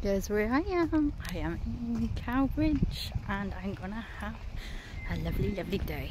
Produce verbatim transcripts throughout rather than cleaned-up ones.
Here's where I am. I am in Cowbridge and I'm gonna have a lovely, lovely day.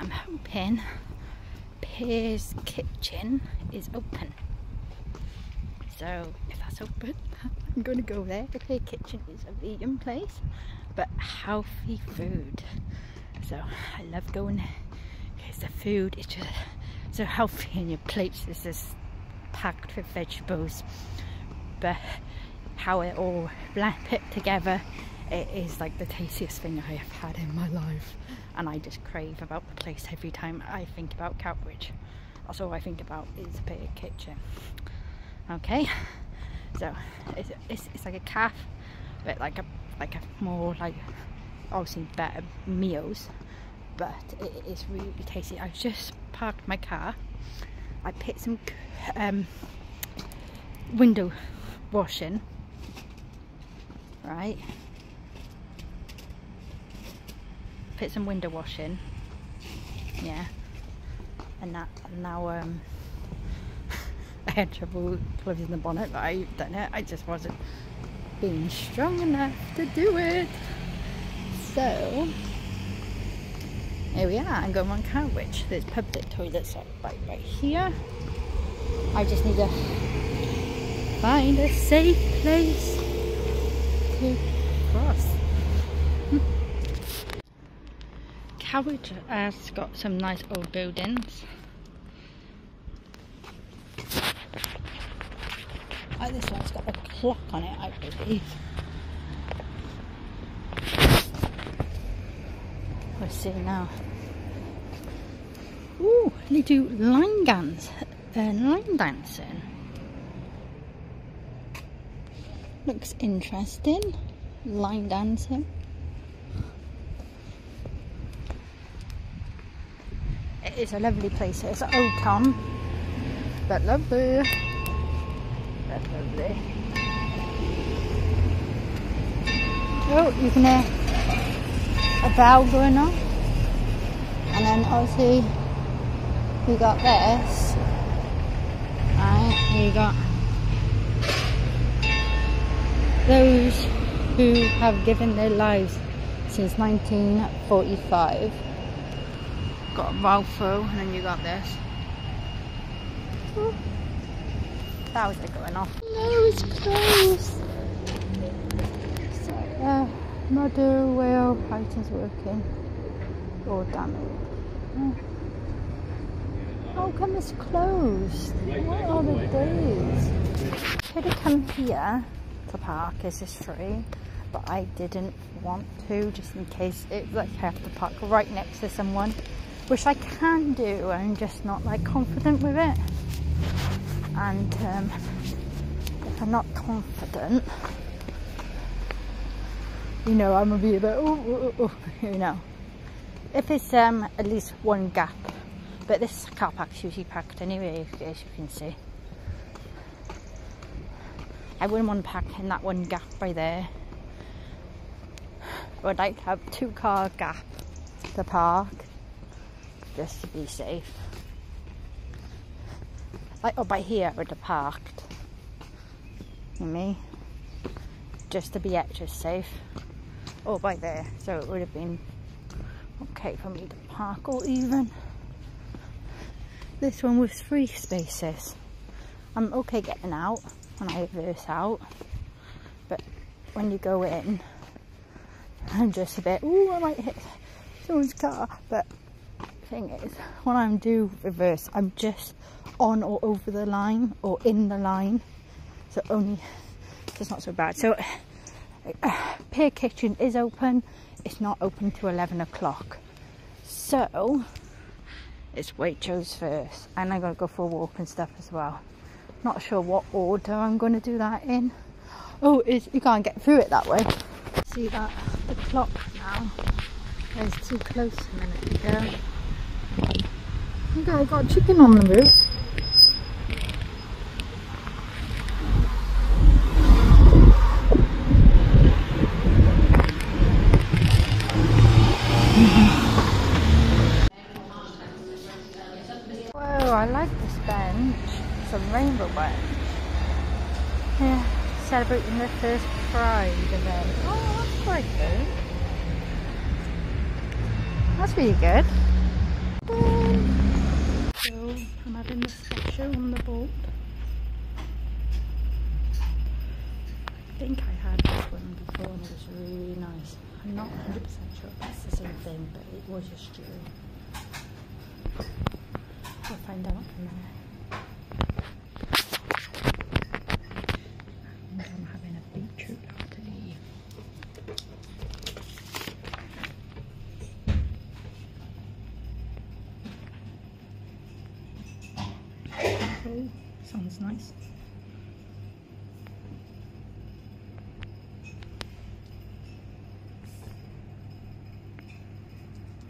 I'm hoping Pear's Kitchen is open. So if that's open, I'm gonna go there. The Pear's Kitchen is a vegan place, but healthy food. So I love going there because the food is just so healthy and your plates is just packed with vegetables. But how it all put together, it is like the tastiest thing I have had in my life, and I just crave about the place every time I think about Cowbridge. That's all I think about is the Pear's Kitchen. Okay, so it's, it's, it's like a cafe, but like a like a more like obviously better meals, but it is really tasty. I just parked my car. I picked some um, window washing. Right, put some window washing, yeah, and that, and now um, I had trouble closing the bonnet, but I don't know, I just wasn't being strong enough to do it, so here we are. I'm going on Cowbridge. There's public toilets right, right here. I just need to find a safe place across. Cowbridge has got some nice old buildings. Oh, this one's got a clock on it, I believe. We'll see now. Ooh, they do line dance, uh, line dancing. Looks interesting, line dancing. It is a lovely place. It's an old town, but lovely. That's lovely. Oh, you can hear a bell going on, and then obviously we got this. Right, you got those who have given their lives since nineteen forty-five. Got Valfo, and then you got this. Ooh. That was it going off. No, it's closed. So, uh, motor wheel items working or damaged. Oh. How come it's closed? What are the days? Could have come here to park, is this free, but I didn't want to, just in case it like I have to park right next to someone, which I can do. I'm just not like confident with it, and um, if I'm not confident, you know, I'm gonna be a bit oh, oh, oh, you know, if it's um at least one gap. But this car park's usually packed anyway, as you can see. I wouldn't want to pack in that one gap by there. I would like to have two car gap to park, just to be safe. Like up by here I would have parked, you know me, just to be extra safe. Or by there, so it would have been okay for me to park. Or even this one was three spaces. I'm okay getting out when I reverse out, but when you go in, I'm just a bit, ooh, I might hit someone's car. But the thing is, when I'm do reverse, I'm just on or over the line or in the line, so only, it's not so bad. So uh, Pear's Kitchen is open. It's not open to eleven o'clock, so it's Waitrose first, and I'm gonna go for a walk and stuff as well. Not sure what order I'm going to do that in. Oh, it's, you can't get through it that way. See that? The clock now is too close a minute ago. Okay, I got chicken on the roof. Whoa, I like this bench. It's a rainbow bench. Yeah, celebrating their first Pride event. Oh, that's quite good. That's really good. Um, so I'm having the special on the boat. I think I had this one before and it was really nice. I'm not one hundred percent sure if that's the same thing, but it was just stew. We'll find out in a minute. Sounds nice.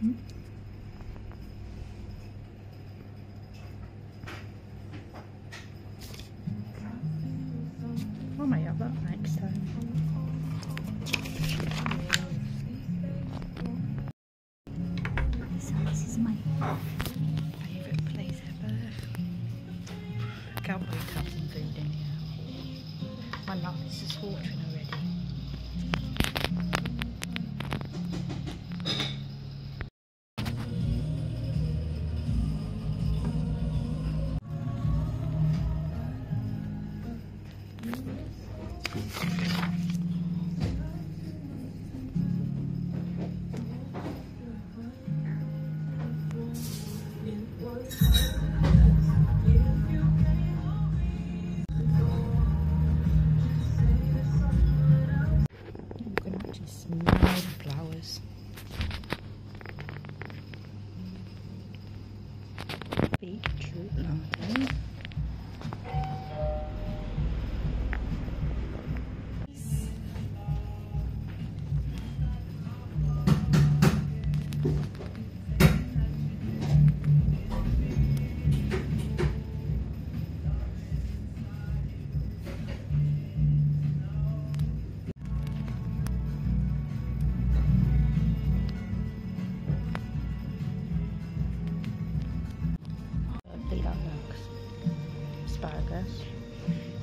Hmm. I might have that next time. So this is my favourite place ever. I can't wait to have some food in here. My mouth is just watering already.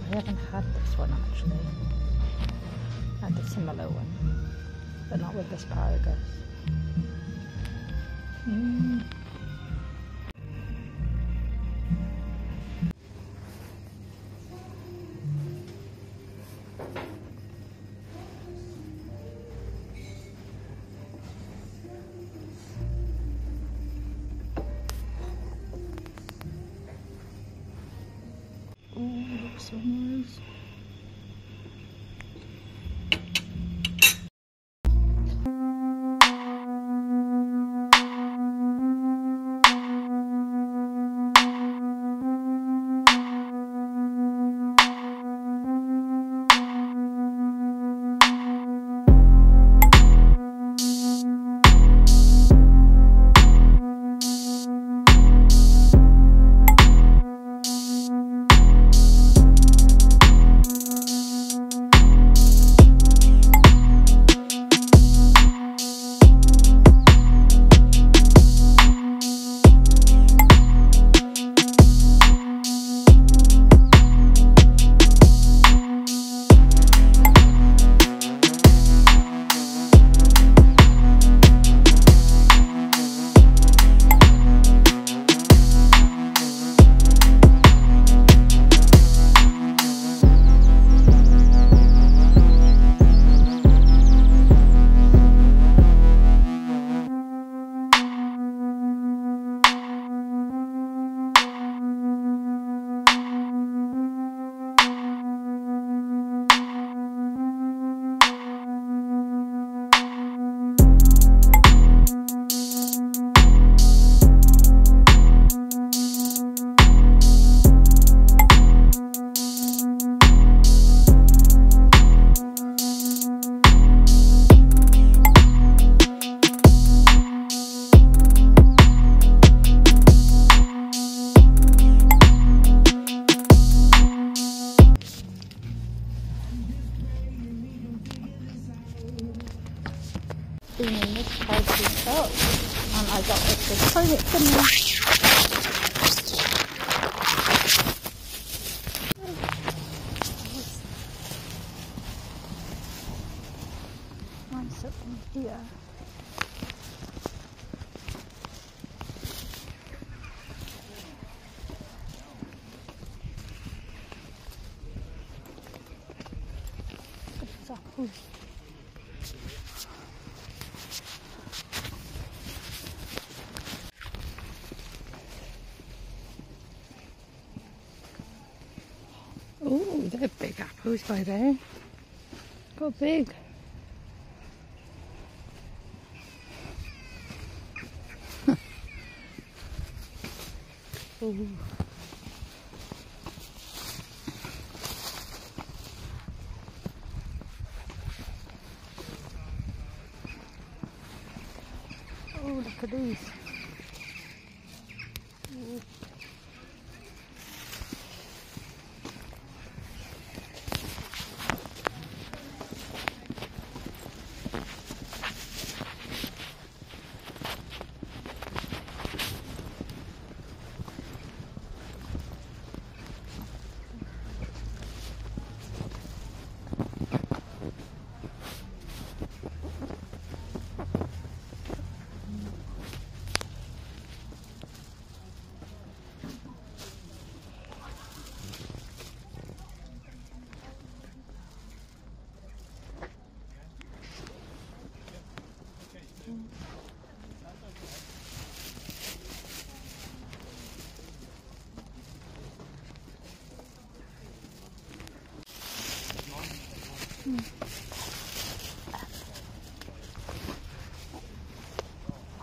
I haven't had this one actually. I had a similar one, but not with asparagus. Mm. So nice. it from here. It's apples. Oh, they're big apples by there. Got big. Ooh. Oh, look at these. Ooh.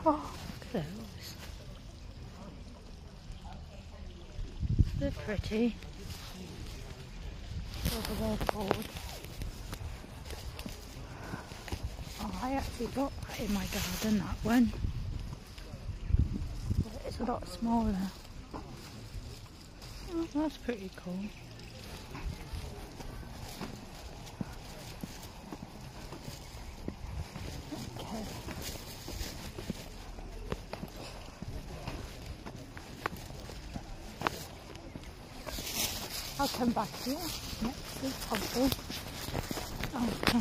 Oh, look at those. They're pretty. Over there, board. Oh, I actually got that in my garden, that one. But it's a lot smaller. Oh, that's pretty cool. I'll come back here next week, hopefully. Oh, come.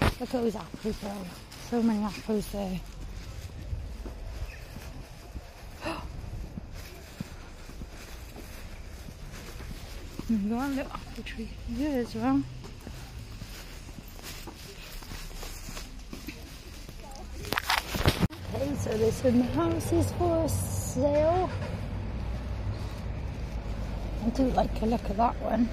Look at those apples there. So many apples there. We've got a little apple tree here as well. Okay, so this one, the house is for sale. I do like a look at that one.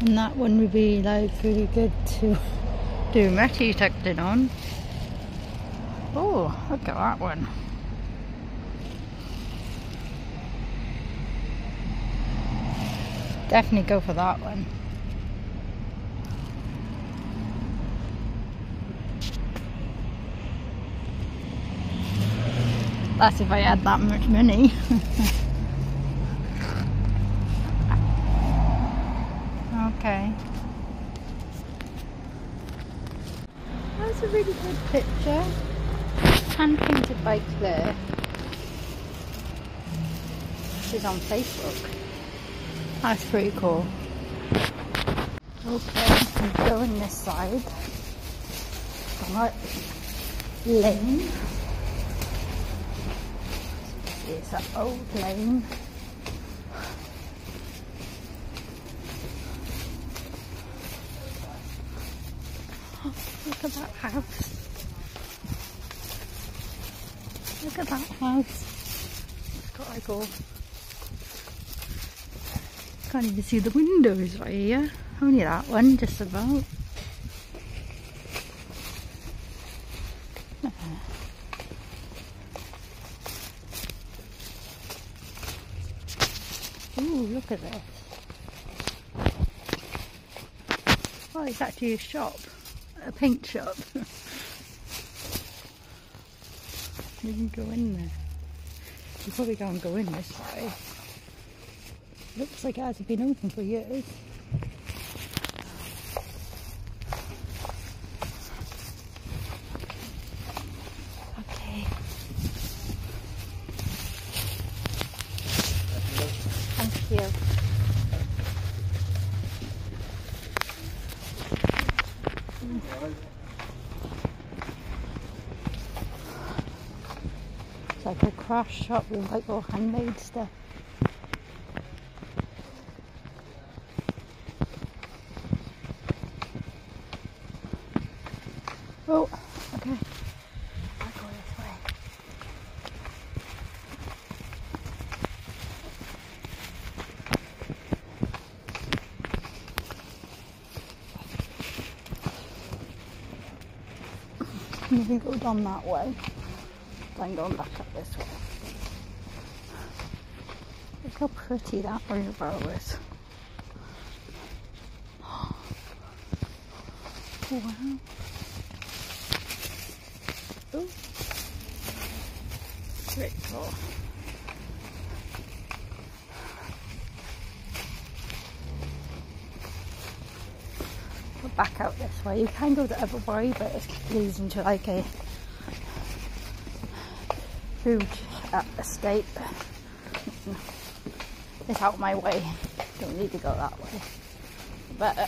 And that one would be like really good to do matty tucked in on. Oh, look at that one. Definitely go for that one. That's if I had that much money. Okay. That's a really good picture. Hand painted by Claire. She's on Facebook. That's pretty cool. Okay, I'm going this side. Right. Lane. It's an old lane. Oh, look at that house. Look at that house. It's got to go. Can't even see the windows right here. Only that one, just about. Look at this. Oh, it's actually a shop, a paint shop. You can go in there. You probably can't go in this way. Looks like it hasn't been open for years. Okay. like a craft shop with like all handmade stuff. Oh, okay. I'll go this way. You can go down that way, then go back up this way. Look how pretty that wheelbarrow is. Oh, wow. Ooh. Very cool. Go back out this way. You can go the other way, but it leads into like a food estate. It's out my way. Don't need to go that way. But uh,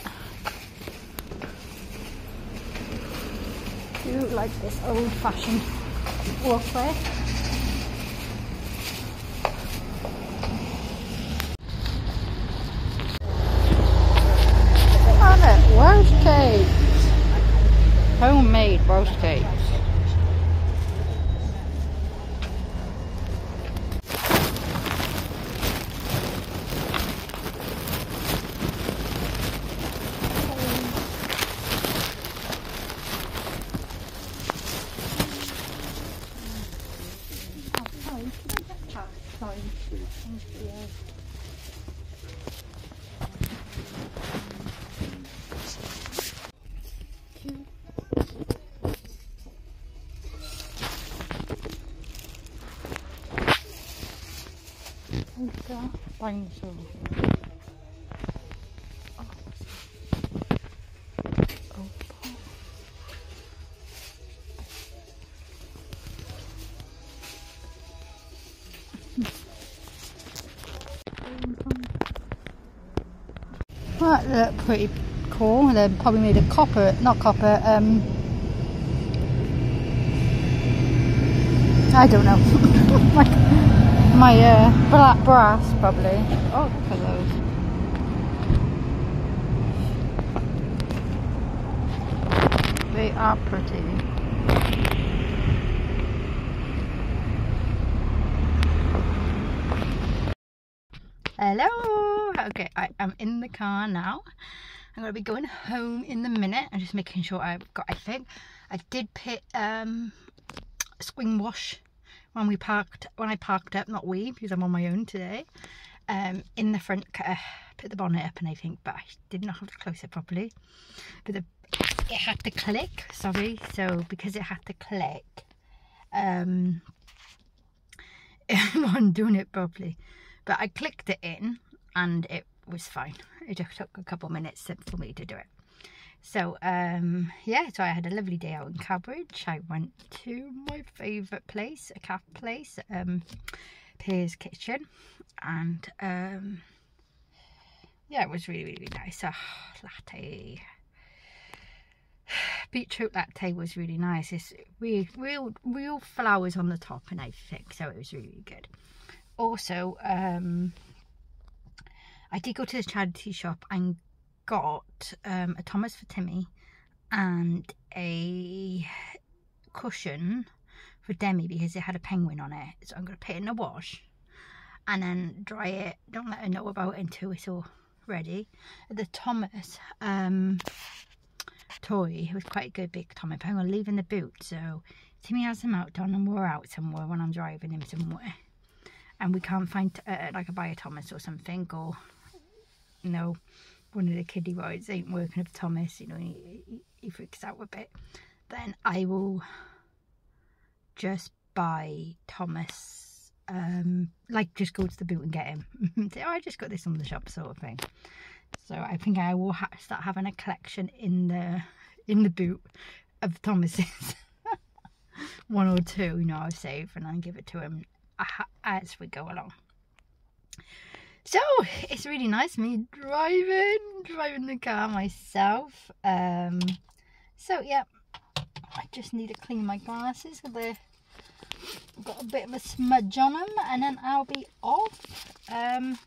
I do like this old-fashioned walkway. On it, roast cakes, homemade roast cakes. Dinosaur. Oh. Oh. That looked pretty cool. They probably made a copper, not copper, um, I don't know. Like, my uh, black brass, probably. Oh, look at those. They are pretty. Hello! Okay, I am in the car now. I'm going to be going home in the minute. I'm just making sure I've got everything. I did pick um, a swing wash when we parked, when I parked up, not we, because I'm on my own today, um, in the front car, put the bonnet up and I think, but I did not have to close it properly, but the, it had to click, sorry, so because it had to click, um, it wasn't doing it properly, but I clicked it in and it was fine. It just took a couple of minutes for me to do it. So um yeah, so I had a lovely day out in Cowbridge. I went to my favourite place, a cafe place, um Pear's Kitchen, and um yeah, it was really really nice. A latte, beetroot latte was really nice. It's real real real flowers on the top and everything, so it was really, really good. Also um I did go to the charity shop and got um, a Thomas for Timmy and a cushion for Demi because it had a penguin on it, so I'm going to put it in a wash and then dry it, don't let her know about it until it's all ready. The Thomas um, toy was quite a good big Thomas, but I'm going to leave in the boot, so Timmy has them out done and we're out somewhere when I'm driving him somewhere and we can't find uh, like a buy a Thomas or something, or you know, one of the kiddie rides ain't working with Thomas, you know, he, he, he freaks out a bit, then I will just buy Thomas, um, like just go to the boot and get him. Say, oh, I just got this on the shop, sort of thing. So I think I will ha start having a collection in the in the boot of Thomas's. One or two, you know, I'll save and I'll give it to him as we go along. So it's really nice me driving, driving the car myself. Um, so yeah, I just need to clean my glasses because they're got a bit of a smudge on them, and then I'll be off. Um,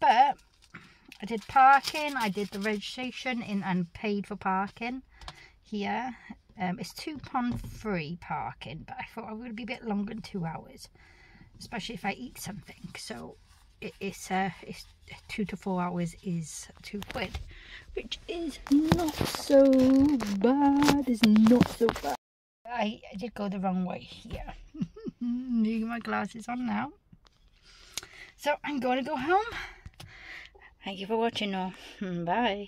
but I did parking, I did the registration in and paid for parking here. Um, it's two pounds free parking, but I thought I would be a bit longer than two hours, especially if I eat something. So it, it's, uh, it's two to four hours is two quid, which is not so bad. It's not so bad. I, I did go the wrong way here. Need my glasses on now. So I'm going to go home. Thank you for watching all. Bye.